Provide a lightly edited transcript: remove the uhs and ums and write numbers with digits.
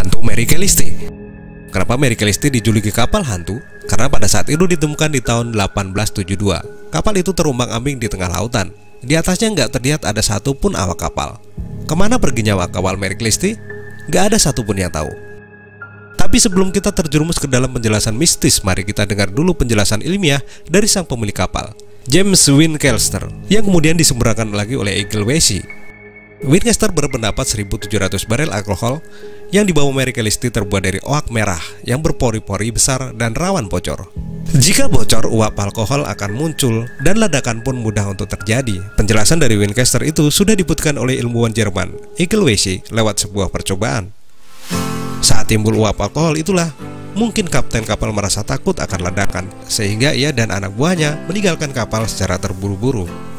hantu Mary Celeste. Kenapa Mary Celeste dijuluki kapal hantu? Karena pada saat itu ditemukan di tahun 1872. Kapal itu terumbang-ambing di tengah lautan. Di atasnya nggak terlihat ada satupun awak kapal. Kemana pergi nyawa kapal Mary Celeste? Nggak ada satupun yang tahu. Tapi sebelum kita terjerumus ke dalam penjelasan mistis, mari kita dengar dulu penjelasan ilmiah dari sang pemilik kapal, James Winchester, yang kemudian disembunyikan lagi oleh Ekelweyse. Winchester berpendapat 1.700 barel alkohol yang dibawa Mary Celeste terbuat dari oak merah yang berpori-pori besar dan rawan bocor. Jika bocor, uap alkohol akan muncul dan ledakan pun mudah untuk terjadi. Penjelasan dari Winchester itu sudah dibuktikan oleh ilmuwan Jerman Eagle Wesi lewat sebuah percobaan. Saat timbul uap alkohol itulah, mungkin kapten kapal merasa takut akan ledakan, sehingga ia dan anak buahnya meninggalkan kapal secara terburu-buru.